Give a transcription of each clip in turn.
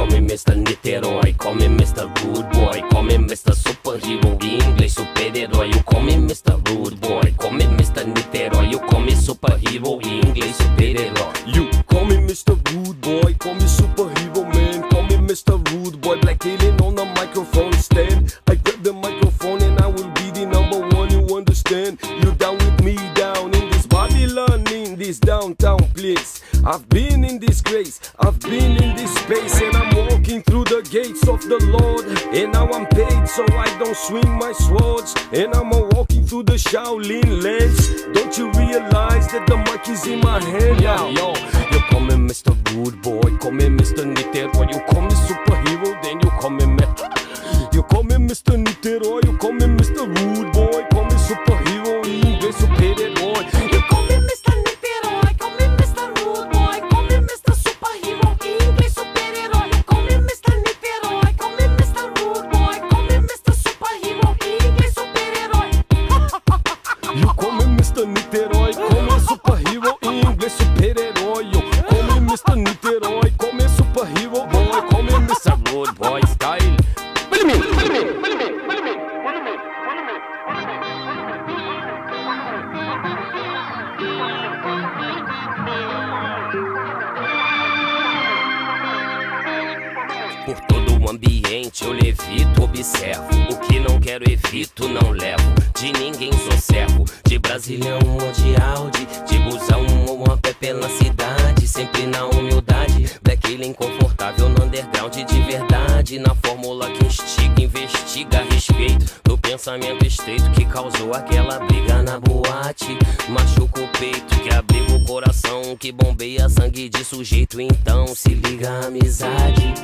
Call me Mr. Niterói, call me Mr. Rude Boy, call me Mr. Superhero, English super-herói. You call me Mr. Rude Boy, call me Mr. Niterói. You call me Superhero, English super-herói. You call me Mr. Rude Boy, call me Superhero Man, call me Mr. Rude Boy. Black Alien on the microphone stand. I grab the microphone and I will be the number one, you understand? You down with me down in this Babylon, in this downtown place. I've been in this grace, I've been in this space, and I'm walking through the gates of the Lord. And now I'm paid so I don't swing my swords, and I'm walking through the Shaolin lands. Don't you realize that the mic is in my hand? Yeah, yo, you call me Mr. Good Boy, call me Mr. Niterói. You call me Superhero, then you call me you call me Mr. Niterói, you call me Mr. Rude Boy, call me Superhero, English Superhero. Por todo o ambiente eu levito, observo. O que não quero evito, não levo. De ninguém sou servo. De Brasilhão ou de Audi, de busão ou a pé pela cidade. Sempre na humildade, Black Alien confortável no underground de verdade. Na fórmula que instiga, investiga a respeito do pensamento estreito que causou aquela briga na boate. Machuca o peito que abriga o coração, que bombeia sangue de sujeito. Então se liga a amizade.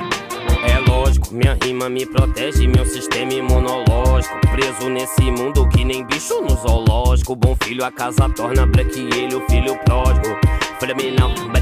É lógico, minha rima me protege, meu sistema imunológico. Preso nesse mundo que nem bicho no zoológico. Bom filho a casa torna, Black ele o filho pródigo. Falei-me não, vai.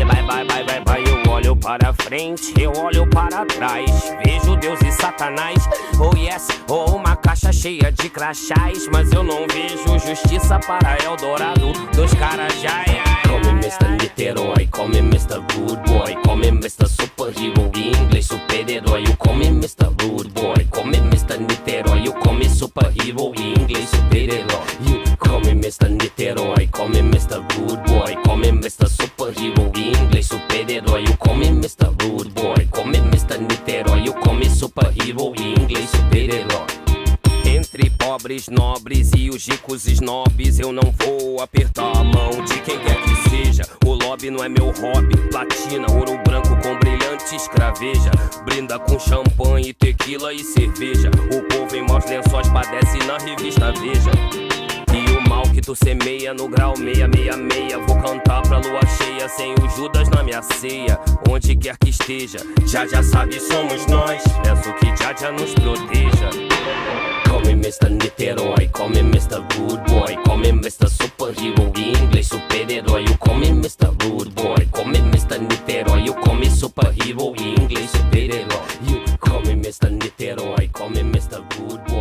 Eu olho para frente, eu olho para trás. Vejo Deus e Satanás, oh yes, ou uma caixa cheia de crachás. Mas eu não vejo justiça para Eldorado dos caras Jaja. Call me Mr. Niterói, call me Mr. Rude Boy, call me Mr. Superhero, English super-herói. You call me Mr. Rude Boy, call me Mr. Niterói. You call me Superhero, English super-herói. You call me Mr. Niterói, call me Mr. Rude Boy, call me Mr. Superhero, English super-herói. You call me Mr. Rude Boy, call me Mr. Niterói. You call me Superhero, English super-herói. Entre pobres, nobres e os ricos snobs, eu não vou apertar a mão de quem quer que seja. O lobby não é meu hobby, platina, ouro branco com brilhantes craveja. Brinda com champanhe, tequila e cerveja. O povo em maus lençóis padece na revista Veja. E o mal que tu semeia no grau 666, vou cantar pra lua cheia sem o Judas na minha ceia. Onde quer que esteja, Jaja sabe somos nós, peço que Jaja nos proteja. Call me Mr. Niterói, call me Mr. Rude Boy, call me Mr. Superhero, English super-herói. You call me Mr. Rude Boy, call me Mr. Niterói. You call me Superhero, English super-herói. You call me Mr. Niterói, call me Mr. Rude Boy.